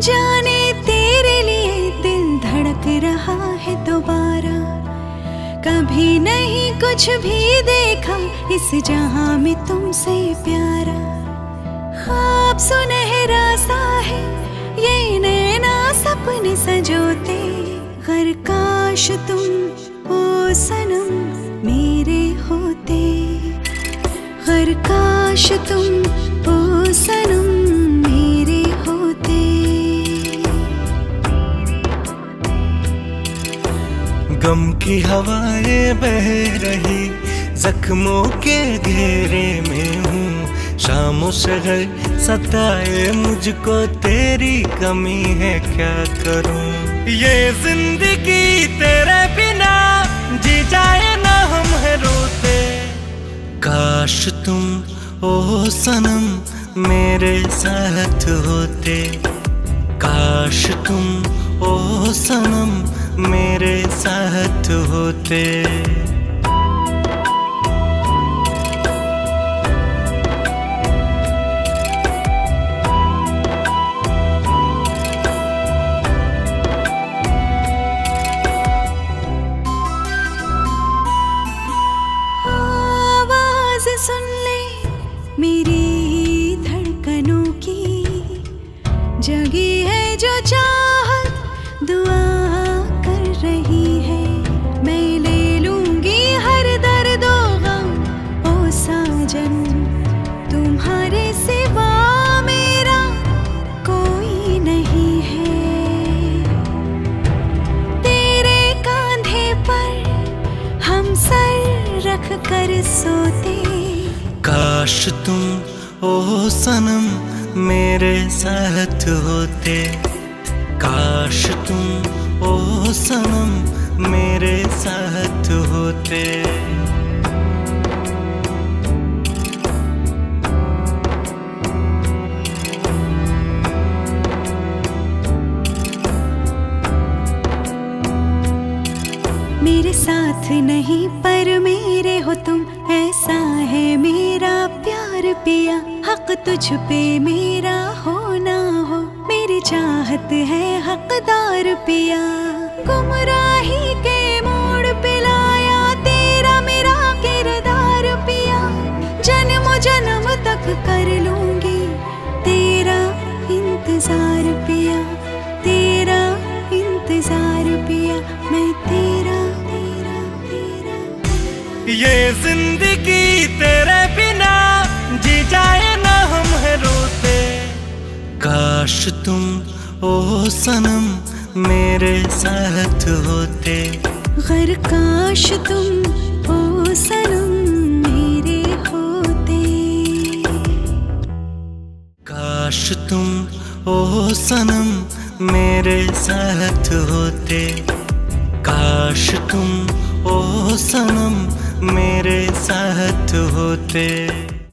जाने तेरे लिए दिल धड़क रहा है दोबारा। कभी नहीं कुछ भी देखा इस जहां में तुमसे प्यारा। ख्वाब सुनहरा सा है ये नैना सपने सजोते। गर काश तुम ओ सनम मेरे होते। गर काश तुम ओ सनम मेरे होते। गम की हवाएं बह रही जख्मों के घेरे में हूँ। शामों से घर सताए मुझको तेरी कमी है, क्या करूँ ये जिंदगी तेरे बिना जी जाए ना हम है रोते। काश तुम ओ सनम मेरे साथ होते। काश तुम ओ सनम मेरे साथ होते। सुन ले मेरी धड़कनों की जगी है जो चाहत दुआ कर रही है। मैं ले लूंगी हर दर्द ओ गम ओ साजन। तुम्हारे सिवा मेरा कोई नहीं है। तेरे कांधे पर हम सर रख कर सोते। काश तुम ओ सनम मेरे साथ होते। काश तुम ओ सनम मेरे साथ होते। मेरे साथ नहीं पर मेरे हो तुम, ऐसा है मेरा प्यार पिया। हक तुझ पे मेरा हो ना हो, मेरी चाहत है हकदार पिया। गुमराही के मोड़ पे लाया तेरा मेरा किरदार पिया। जन्म जन्म तक कर लूंगी तेरा इंतजार पिया। तेरा इंतजार पिया, मैं तेरा। ये जिंदगी तेरे बिना जी जाए ना हम है रोते। काश तुम ओ सनम मेरे साथ होते। गर काश तुम ओ सनम मेरे होते। काश तुम ओ सनम मेरे साथ होते। काश तुम ओ सनम मेरे साथ होते।